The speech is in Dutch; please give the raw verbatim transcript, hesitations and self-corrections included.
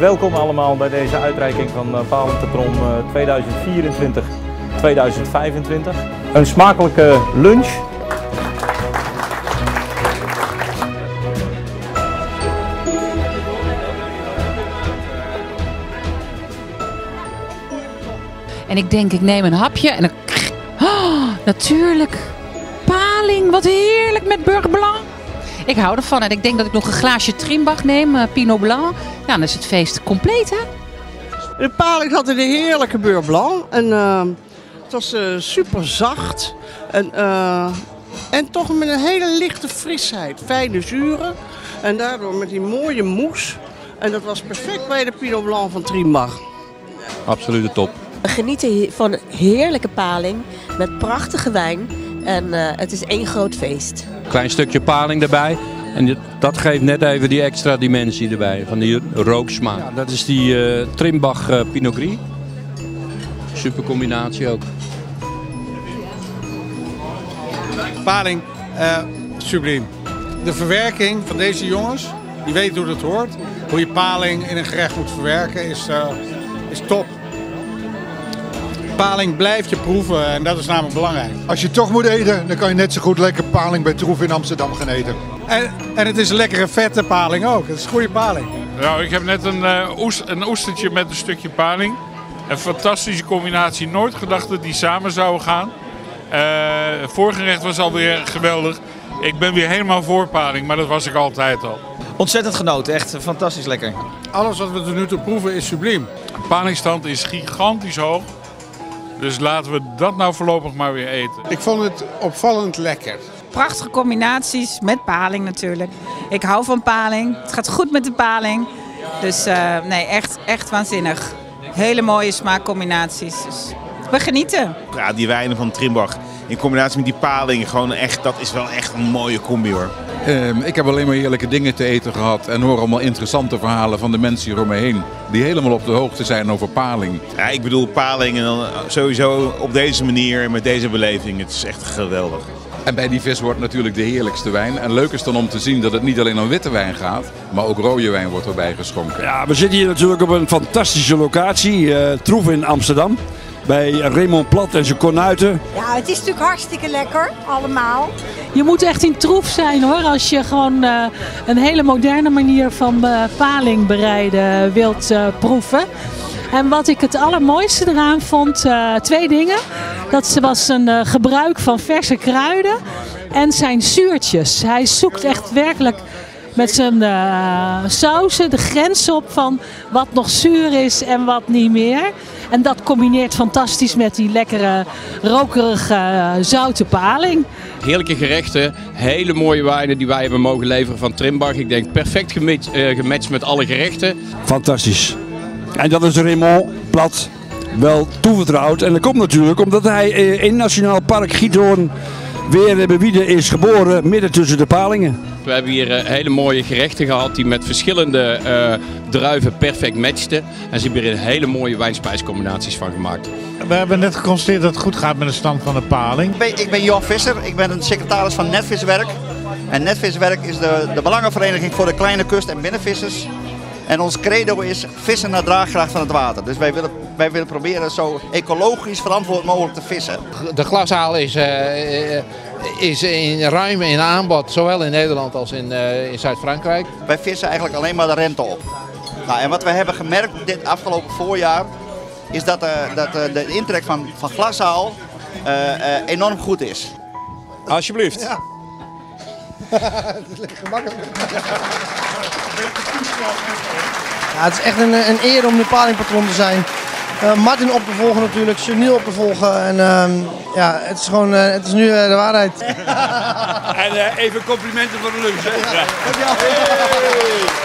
Welkom allemaal bij deze uitreiking van PalingPatron tweeduizend vierentwintig tweeduizend vijfentwintig. Een smakelijke lunch. En ik denk, ik neem een hapje en dan... Oh, natuurlijk. Paling, wat heerlijk met beurre blanc. Ik hou ervan en ik denk dat ik nog een glaasje Trimbach neem, uh, Pinot Blanc. Ja, dan is het feest compleet, hè? De paling had een heerlijke beurre blanc. En, uh, het was uh, super zacht. En, uh, en toch met een hele lichte frisheid. Fijne zuren. En daardoor met die mooie mousse. En dat was perfect bij de Pinot Blanc van Trimbach. Absolute top. We genieten van heerlijke paling met prachtige wijn en uh, het is één groot feest. Klein stukje paling erbij en dat geeft net even die extra dimensie erbij van die rooksmaak. Ja, dat is die uh, Trimbach uh, Pinot Gris. Super combinatie ook. Paling, uh, subliem. De verwerking van deze jongens, die weten hoe dat hoort. Hoe je paling in een gerecht moet verwerken is, uh, is top. Paling blijft je proeven en dat is namelijk belangrijk. Als je toch moet eten, dan kan je net zo goed lekker paling bij Troef in Amsterdam gaan eten. En, en het is een lekkere vette paling ook, het is goede paling. Nou, ik heb net een, uh, oest, een oestertje met een stukje paling. Een fantastische combinatie, nooit gedacht dat die samen zouden gaan. Uh, het voorgerecht was alweer geweldig. Ik ben weer helemaal voor paling, maar dat was ik altijd al. Ontzettend genoten, echt fantastisch lekker. Alles wat we tot nu toe proeven is subliem. De palingstand is gigantisch hoog. Dus laten we dat nou voorlopig maar weer eten. Ik vond het opvallend lekker. Prachtige combinaties met paling natuurlijk. Ik hou van paling. Het gaat goed met de paling. Dus uh, nee, echt, echt waanzinnig. Hele mooie smaakcombinaties. Dus we genieten. Ja, die wijnen van Trimbach in combinatie met die paling, gewoon echt, dat is wel echt een mooie combi hoor. Uh, ik heb alleen maar heerlijke dingen te eten gehad en hoor allemaal interessante verhalen van de mensen hier om me heen. Die helemaal op de hoogte zijn over paling. Ja, ik bedoel paling en dan sowieso op deze manier en met deze beleving. Het is echt geweldig. En bij die vis wordt natuurlijk de heerlijkste wijn. En leuk is dan om te zien dat het niet alleen om witte wijn gaat, maar ook rode wijn wordt erbij geschonken. Ja, we zitten hier natuurlijk op een fantastische locatie, uh, Troef in Amsterdam. Bij Raymond Plat en zijn konuiten. Ja, het is natuurlijk hartstikke lekker, allemaal. Je moet echt in Troef zijn hoor, als je gewoon uh, een hele moderne manier van uh, paling bereiden wilt uh, proeven. En wat ik het allermooiste eraan vond, uh, twee dingen. Dat was een uh, gebruik van verse kruiden en zijn zuurtjes. Hij zoekt echt werkelijk met zijn uh, sausen de grens op van wat nog zuur is en wat niet meer. En dat combineert fantastisch met die lekkere, rokerige, zoute paling. Heerlijke gerechten, hele mooie wijnen die wij hebben mogen leveren van Trimbach. Ik denk perfect gematcht, uh, gematcht met alle gerechten. Fantastisch. En dat is Raymond Plat wel toevertrouwd. En dat komt natuurlijk omdat hij in Nationaal Park Giethoorn weer bij Wieden is geboren, midden tussen de palingen. We hebben hier hele mooie gerechten gehad die met verschillende uh, druiven perfect matchten. En ze hebben hier hele mooie wijnspijscombinaties van gemaakt. We hebben net geconstateerd dat het goed gaat met de stand van de paling. Ik ben, ik ben Johan Visser, ik ben een secretaris van NetViswerk. En NetViswerk is de, de belangenvereniging voor de kleine kust- en binnenvissers. En ons credo is vissen naar draagkracht van het water. Dus wij willen, wij willen proberen zo ecologisch verantwoord mogelijk te vissen. De glashaal is, uh, is in ruim in aanbod, zowel in Nederland als in, uh, in Zuid-Frankrijk. Wij vissen eigenlijk alleen maar de rente op. Nou, en wat we hebben gemerkt dit afgelopen voorjaar is dat, uh, dat uh, de intrek van, van glashaal uh, uh, enorm goed is. Alsjeblieft. Ja. Het is lekker gemakkelijk. Ja, het is echt een, een eer om de palingpatron te zijn. Uh, Martin op te volgen natuurlijk, Janiel op te volgen. En, uh, ja, het, is gewoon, uh, het is nu uh, de waarheid. En uh, even complimenten voor de lunch. Hè? Ja. Ja.